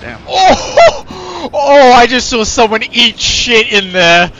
Damn. Oh! Oh, I just saw someone eat shit in there.